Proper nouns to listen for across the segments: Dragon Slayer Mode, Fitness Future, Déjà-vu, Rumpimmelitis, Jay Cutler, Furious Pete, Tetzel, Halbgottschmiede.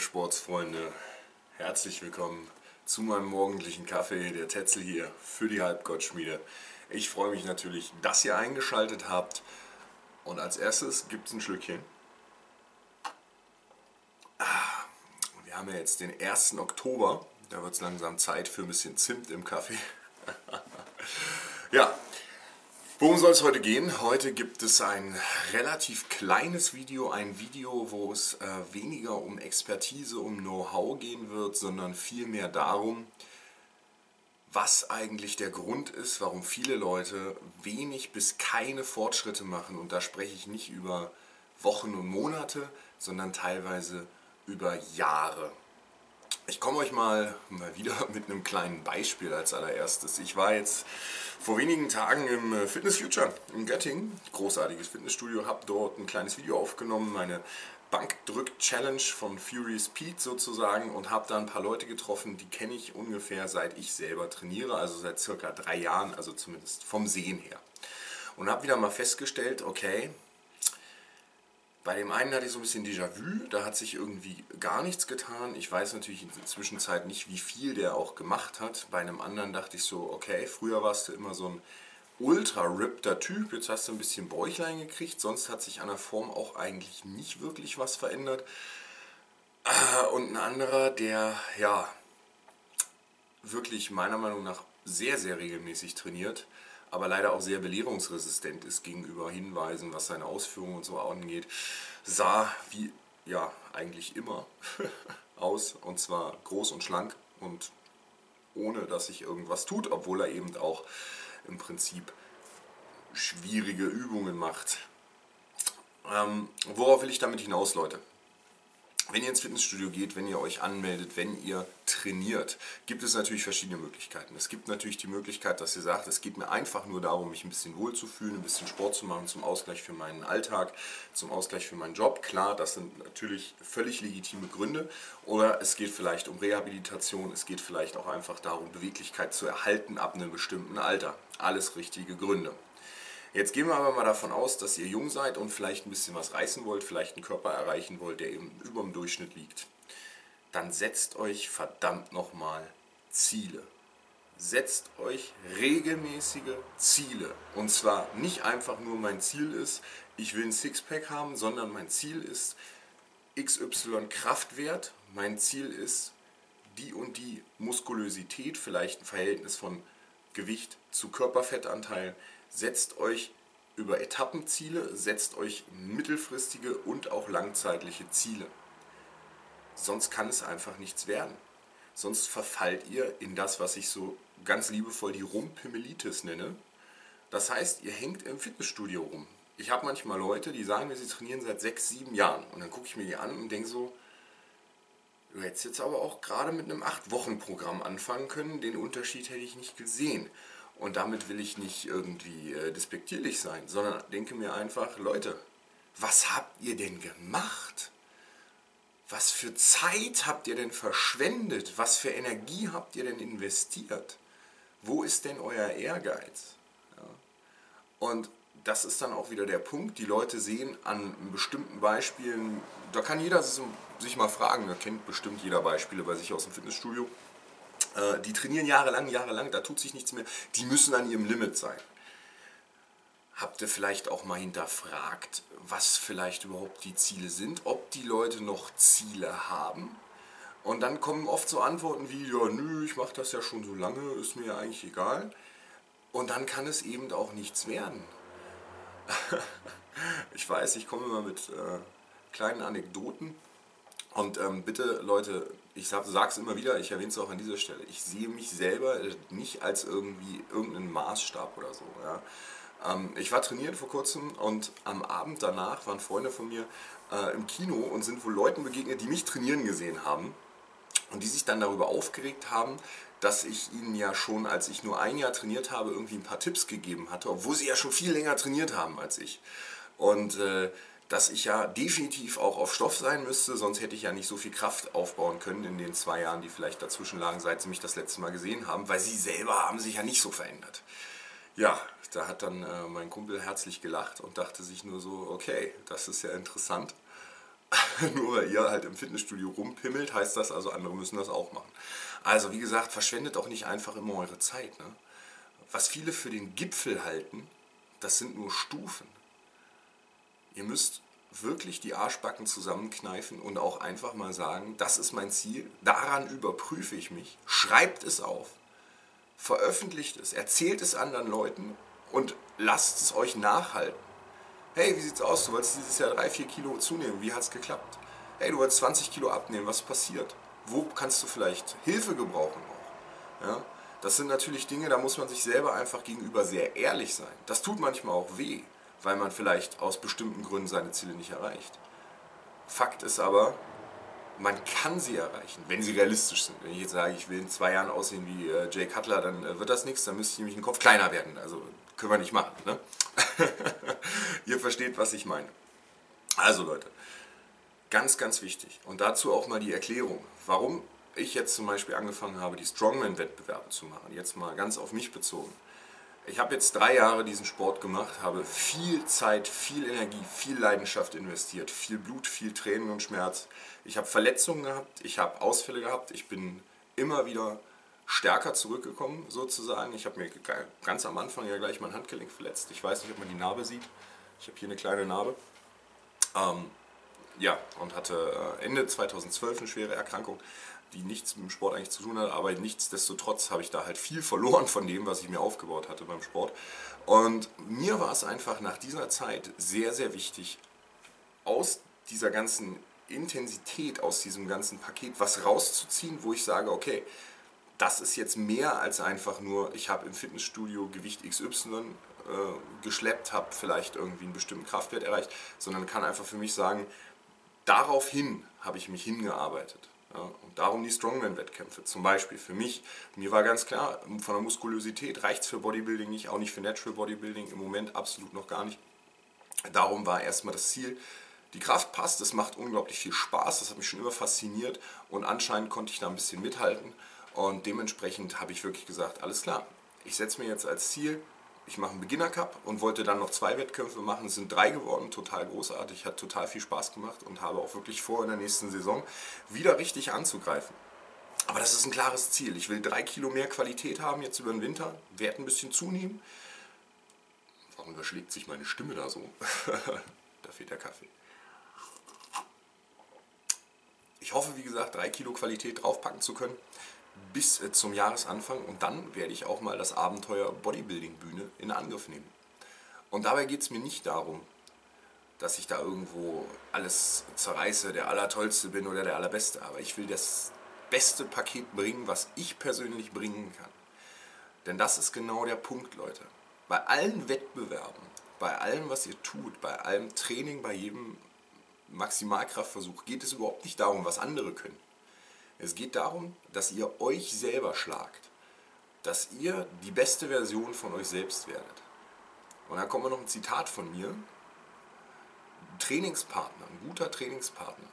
Morgen, Sportsfreunde. Herzlich willkommen zu meinem morgendlichen Kaffee, der Tetzel hier für die Halbgottschmiede. Ich freue mich natürlich, dass ihr eingeschaltet habt. Und als erstes gibt es ein Schlückchen. Wir haben ja jetzt den 1. Oktober. Da wird es langsam Zeit für ein bisschen Zimt im Kaffee. Ja, worum soll es heute gehen? Heute gibt es ein relativ kleines Video, ein Video, wo es weniger um Expertise, um Know-how gehen wird, sondern vielmehr darum, was eigentlich der Grund ist, warum viele Leute wenig bis keine Fortschritte machen. Und da spreche ich nicht über Wochen und Monate, sondern teilweise über Jahre. Ich komme euch mal wieder mit einem kleinen Beispiel als allererstes. Ich war jetzt vor wenigen Tagen im Fitness Future in Göttingen, großartiges Fitnessstudio, habe dort ein kleines Video aufgenommen, meine Bankdrück-Challenge von Furious Pete sozusagen, und habe da ein paar Leute getroffen, die kenne ich ungefähr seit ich selber trainiere, also seit circa 3 Jahren, also zumindest vom Sehen her. Und habe wieder mal festgestellt, okay, bei dem einen hatte ich so ein bisschen Déjà-vu, da hat sich irgendwie gar nichts getan. Ich weiß natürlich in der Zwischenzeit nicht, wie viel der auch gemacht hat. Bei einem anderen dachte ich so, okay, früher warst du immer so ein ultra-rippter Typ, jetzt hast du ein bisschen Bäuchlein gekriegt, sonst hat sich an der Form auch eigentlich nicht wirklich was verändert. Und ein anderer, der ja wirklich meiner Meinung nach sehr, sehr regelmäßig trainiert, aber leider auch sehr belehrungsresistent ist gegenüber Hinweisen, was seine Ausführungen und so angeht, sah wie, ja, eigentlich immer aus, und zwar groß und schlank und ohne, dass sich irgendwas tut, obwohl er eben auch im Prinzip schwierige Übungen macht. Worauf will ich damit hinaus, Leute? Wenn ihr ins Fitnessstudio geht, wenn ihr euch anmeldet, wenn ihr trainiert, gibt es natürlich verschiedene Möglichkeiten. Es gibt natürlich die Möglichkeit, dass ihr sagt, es geht mir einfach nur darum, mich ein bisschen wohlzufühlen, ein bisschen Sport zu machen, zum Ausgleich für meinen Alltag, zum Ausgleich für meinen Job. Klar, das sind natürlich völlig legitime Gründe. Oder es geht vielleicht um Rehabilitation, es geht vielleicht auch einfach darum, Beweglichkeit zu erhalten ab einem bestimmten Alter. Alles richtige Gründe. Jetzt gehen wir aber mal davon aus, dass ihr jung seid und vielleicht ein bisschen was reißen wollt, vielleicht einen Körper erreichen wollt, der eben über dem Durchschnitt liegt. Dann setzt euch verdammt nochmal Ziele. Setzt euch regelmäßige Ziele. Und zwar nicht einfach nur mein Ziel ist, ich will ein Sixpack haben, sondern mein Ziel ist XY Kraftwert, mein Ziel ist die und die Muskulösität, vielleicht ein Verhältnis von Gewicht zu Körperfettanteil. Setzt euch über Etappenziele, setzt euch mittelfristige und auch langzeitliche Ziele. Sonst kann es einfach nichts werden. Sonst verfallt ihr in das, was ich so ganz liebevoll die Rumpimmelitis nenne. Das heißt, ihr hängt im Fitnessstudio rum. Ich habe manchmal Leute, die sagen mir, sie trainieren seit 6, 7 Jahren. Und dann gucke ich mir die an und denke so, du hättest jetzt aber auch gerade mit einem 8-Wochen-Programm anfangen können. Den Unterschied hätte ich nicht gesehen. Und damit will ich nicht irgendwie despektierlich sein, sondern denke mir einfach, Leute, was habt ihr denn gemacht? Was für Zeit habt ihr denn verschwendet? Was für Energie habt ihr denn investiert? Wo ist denn euer Ehrgeiz? Ja. Und das ist dann auch wieder der Punkt, die Leute sehen an bestimmten Beispielen, da kann jeder sich mal fragen, da kennt bestimmt jeder Beispiele bei sich aus dem Fitnessstudio, die trainieren jahrelang, da tut sich nichts mehr, die müssen an ihrem Limit sein. Habt ihr vielleicht auch mal hinterfragt, was vielleicht überhaupt die Ziele sind, ob die Leute noch Ziele haben? Und dann kommen oft so Antworten wie, ja, nö, ich mache das ja schon so lange, ist mir ja eigentlich egal. Und dann kann es eben auch nichts werden. Ich weiß, ich komme immer mit kleinen Anekdoten. Und bitte, Leute, ich sag's immer wieder, ich erwähne es auch an dieser Stelle, ich sehe mich selber nicht als irgendwie irgendeinen Maßstab oder so. Ja. Ich war trainiert vor kurzem und am Abend danach waren Freunde von mir im Kino und sind wohl Leuten begegnet, die mich trainieren gesehen haben und die sich dann darüber aufgeregt haben, dass ich ihnen ja schon, als ich nur 1 Jahr trainiert habe, irgendwie ein paar Tipps gegeben hatte, obwohl sie ja schon viel länger trainiert haben als ich. Und dass ich ja definitiv auch auf Stoff sein müsste, sonst hätte ich ja nicht so viel Kraft aufbauen können in den 2 Jahren, die vielleicht dazwischen lagen, seit sie mich das letzte Mal gesehen haben, weil sie selber haben sich ja nicht so verändert. Ja, da hat dann mein Kumpel herzlich gelacht und dachte sich nur so, okay, das ist ja interessant. Nur weil ihr halt im Fitnessstudio rumpimmelt, heißt das also, andere müssen das auch machen. Also wie gesagt, verschwendet auch nicht einfach immer eure Zeit. Ne? Was viele für den Gipfel halten, das sind nur Stufen. Ihr müsst wirklich die Arschbacken zusammenkneifen und auch einfach mal sagen, das ist mein Ziel, daran überprüfe ich mich, schreibt es auf, veröffentlicht es, erzählt es anderen Leuten und lasst es euch nachhalten. Hey, wie sieht's aus? Du wolltest dieses Jahr 3-4 Kilo zunehmen, wie hat's geklappt? Hey, du wolltest 20 Kilo abnehmen, was passiert? Wo kannst du vielleicht Hilfe gebrauchen auch? Ja? Das sind natürlich Dinge, da muss man sich selber einfach gegenüber sehr ehrlich sein. Das tut manchmal auch weh, weil man vielleicht aus bestimmten Gründen seine Ziele nicht erreicht. Fakt ist aber, man kann sie erreichen, wenn sie realistisch sind. Wenn ich jetzt sage, ich will in 2 Jahren aussehen wie Jay Cutler, dann wird das nichts, dann müsste ich nämlich den Kopf kleiner werden. Also können wir nicht machen. Ne? Ihr versteht, was ich meine. Also Leute, ganz, ganz wichtig. Und dazu auch mal die Erklärung, warum ich jetzt zum Beispiel angefangen habe, die Strongman-Wettbewerbe zu machen. Jetzt mal ganz auf mich bezogen. Ich habe jetzt 3 Jahre diesen Sport gemacht, habe viel Zeit, viel Energie, viel Leidenschaft investiert, viel Blut, viel Tränen und Schmerz. Ich habe Verletzungen gehabt, ich habe Ausfälle gehabt, ich bin immer wieder stärker zurückgekommen sozusagen. Ich habe mir ganz am Anfang ja gleich mein Handgelenk verletzt. Ich weiß nicht, ob man die Narbe sieht. Ich habe hier eine kleine Narbe. Ja, und hatte Ende 2012 eine schwere Erkrankung, die nichts mit dem Sport eigentlich zu tun hat, aber nichtsdestotrotz habe ich da halt viel verloren von dem, was ich mir aufgebaut hatte beim Sport. Und mir war es einfach nach dieser Zeit sehr, sehr wichtig, aus dieser ganzen Intensität, aus diesem ganzen Paket was rauszuziehen, wo ich sage, okay, das ist jetzt mehr als einfach nur, ich habe im Fitnessstudio Gewicht XY geschleppt, habe vielleicht irgendwie einen bestimmten Kraftwert erreicht, sondern kann einfach für mich sagen, daraufhin habe ich mich hingearbeitet. Ja, und darum die Strongman-Wettkämpfe. Zum Beispiel für mich, mir war ganz klar, von der Muskulosität reicht es für Bodybuilding nicht, auch nicht für Natural Bodybuilding, im Moment absolut noch gar nicht. Darum war erstmal das Ziel, die Kraft passt, es macht unglaublich viel Spaß, das hat mich schon immer fasziniert und anscheinend konnte ich da ein bisschen mithalten. Und dementsprechend habe ich wirklich gesagt, alles klar, ich setze mir jetzt als Ziel, ich mache einen Beginner Cup und wollte dann noch 2 Wettkämpfe machen. Es sind 3 geworden, total großartig, hat total viel Spaß gemacht und habe auch wirklich vor, in der nächsten Saison wieder richtig anzugreifen. Aber das ist ein klares Ziel. Ich will 3 Kilo mehr Qualität haben jetzt über den Winter, werde ein bisschen zunehmen. Warum überschlägt sich meine Stimme da so? Da fehlt der Kaffee. Ich hoffe, wie gesagt, 3 Kilo Qualität draufpacken zu können bis zum Jahresanfang und dann werde ich auch mal das Abenteuer Bodybuilding-Bühne in Angriff nehmen. Und dabei geht es mir nicht darum, dass ich da irgendwo alles zerreiße, der Allertollste bin oder der Allerbeste, aber ich will das beste Paket bringen, was ich persönlich bringen kann. Denn das ist genau der Punkt, Leute. Bei allen Wettbewerben, bei allem, was ihr tut, bei allem Training, bei jedem Maximalkraftversuch geht es überhaupt nicht darum, was andere können. Es geht darum, dass ihr euch selber schlagt, dass ihr die beste Version von euch selbst werdet. Und dann kommt noch ein Zitat von mir. Ein Trainingspartner, ein guter Trainingspartner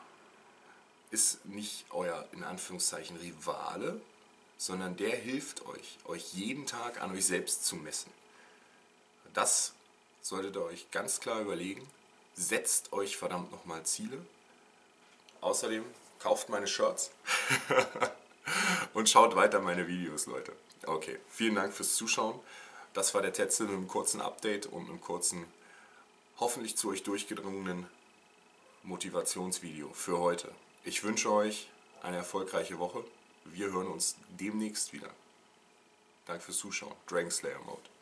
ist nicht euer, in Anführungszeichen, Rivale, sondern der hilft euch, euch jeden Tag an euch selbst zu messen. Das solltet ihr euch ganz klar überlegen. Setzt euch verdammt nochmal Ziele. Außerdem kauft meine Shirts und schaut weiter meine Videos, Leute. Okay, vielen Dank fürs Zuschauen. Das war der Tetzel mit einem kurzen Update und einem kurzen, hoffentlich zu euch durchgedrungenen Motivationsvideo für heute. Ich wünsche euch eine erfolgreiche Woche. Wir hören uns demnächst wieder. Danke fürs Zuschauen. Dragon Slayer Mode.